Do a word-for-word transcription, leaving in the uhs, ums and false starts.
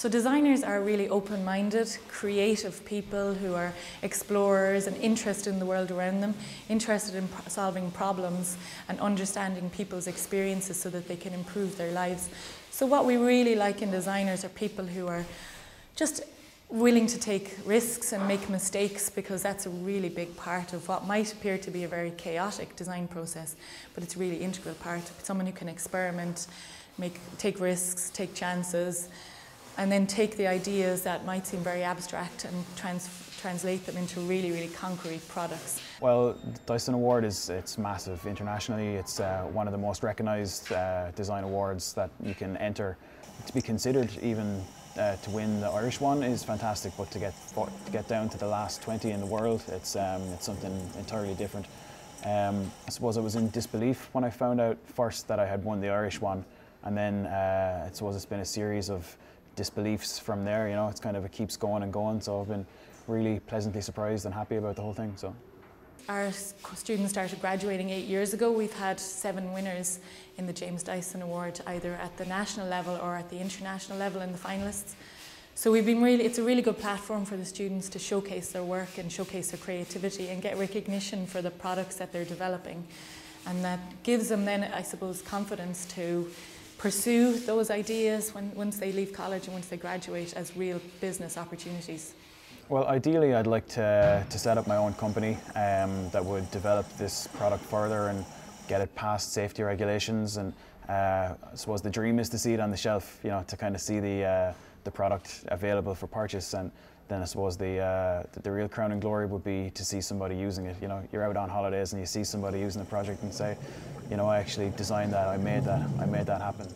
So designers are really open-minded, creative people who are explorers and interested in the world around them, interested in pro- solving problems and understanding people's experiences so that they can improve their lives. So what we really like in designers are people who are just willing to take risks and make mistakes, because that's a really big part of what might appear to be a very chaotic design process, but it's a really integral part. Someone who can experiment, make, take risks, take chances, and then take the ideas that might seem very abstract and trans translate them into really, really concrete products. Well, the Dyson Award is it's massive internationally. It's uh, one of the most recognised uh, design awards that you can enter. To be considered even uh, to win the Irish one is fantastic, but to get to get down to the last twenty in the world, it's um, it's something entirely different. Um, I suppose I was in disbelief when I found out first that I had won the Irish one, and then uh, I suppose it's been a series of disbeliefs from there, you know, it's kind of, it keeps going and going, so I've been really pleasantly surprised and happy about the whole thing. So our students started graduating eight years ago. We've had seven winners in the James Dyson Award, either at the national level or at the international level in the finalists. So we've been really, it's a really good platform for the students to showcase their work and showcase their creativity and get recognition for the products that they're developing. And that gives them then, I suppose, confidence to pursue those ideas when, once they leave college and once they graduate as real business opportunities? Well, ideally I'd like to, to set up my own company um, that would develop this product further and get it past safety regulations, and uh, I suppose the dream is to see it on the shelf, you know, to kind of see the, uh, the product available for purchase, and then I suppose the, uh, the, the real crown and glory would be to see somebody using it. You know, you're out on holidays and you see somebody using the project and say, you know, I actually designed that, I made that, I made that happen.